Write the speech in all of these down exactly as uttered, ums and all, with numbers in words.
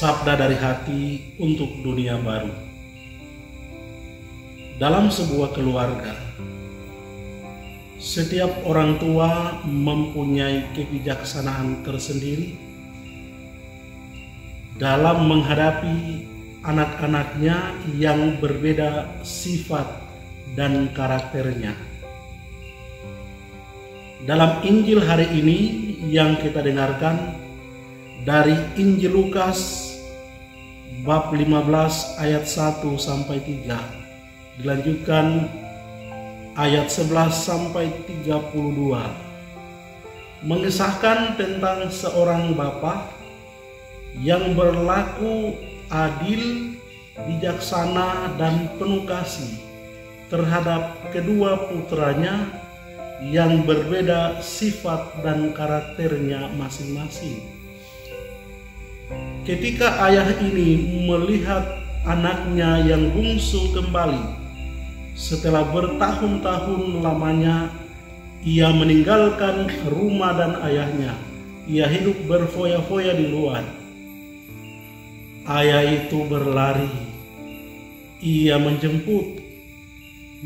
Sabda dari hati untuk dunia baru. Dalam sebuah keluarga, setiap orang tua mempunyai kebijaksanaan tersendiri dalam menghadapi anak-anaknya yang berbeda sifat dan karakternya. Dalam Injil hari ini yang kita dengarkan dari Injil Lukas bab lima belas ayat satu sampai tiga, dilanjutkan ayat sebelas sampai tiga puluh dua, mengisahkan tentang seorang bapa yang berlaku adil, bijaksana, dan penuh kasih terhadap kedua putranya yang berbeda sifat dan karakternya masing-masing. Ketika ayah ini melihat anaknya yang bungsu kembali setelah bertahun-tahun lamanya ia meninggalkan rumah dan ayahnya, ia hidup berfoya-foya di luar. Ayah itu berlari, ia menjemput,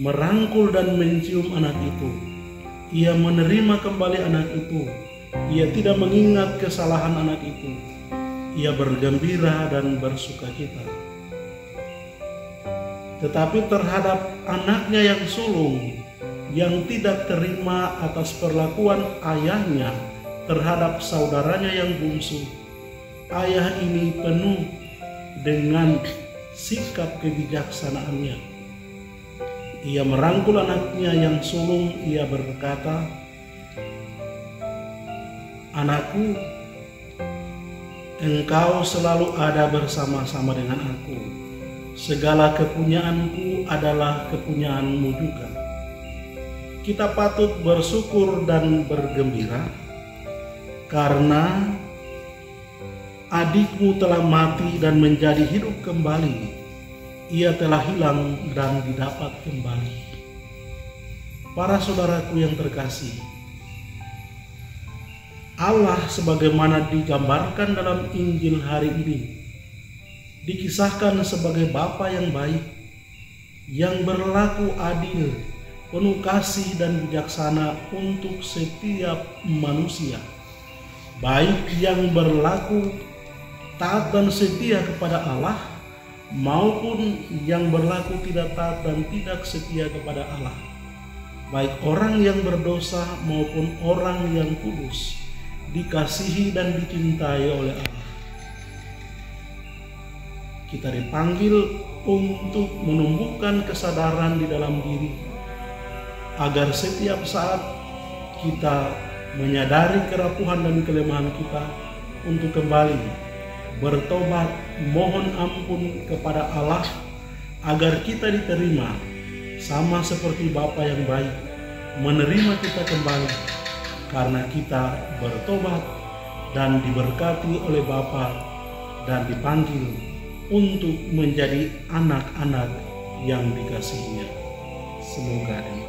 merangkul dan mencium anak itu. Ia menerima kembali anak itu, ia tidak mengingat kesalahan anak itu. Ia bergembira dan bersukacita. Tetapi terhadap anaknya yang sulung, yang tidak terima atas perlakuan ayahnya terhadap saudaranya yang bungsu, ayah ini penuh dengan sikap kebijaksanaannya. Ia merangkul anaknya yang sulung, ia berkata, "Anakku, engkau selalu ada bersama-sama dengan aku. Segala kepunyaanku adalah kepunyaanmu juga. Kita patut bersyukur dan bergembira karena adikmu telah mati dan menjadi hidup kembali. Ia telah hilang dan didapat kembali." Para saudaraku yang terkasih, Allah sebagaimana digambarkan dalam Injil hari ini dikisahkan sebagai Bapa yang baik, yang berlaku adil, penuh kasih dan bijaksana untuk setiap manusia, baik yang berlaku taat dan setia kepada Allah, maupun yang berlaku tidak taat dan tidak setia kepada Allah, baik orang yang berdosa maupun orang yang kudus, dikasihi dan dicintai oleh Allah. Kita dipanggil untuk menumbuhkan kesadaran di dalam diri agar setiap saat kita menyadari kerapuhan dan kelemahan kita untuk kembali bertobat, mohon ampun kepada Allah agar kita diterima sama seperti Bapa yang baik menerima kita kembali karena kita bertobat dan diberkati oleh Bapa dan dipanggil untuk menjadi anak-anak yang dikasihinya. Semoga demikian.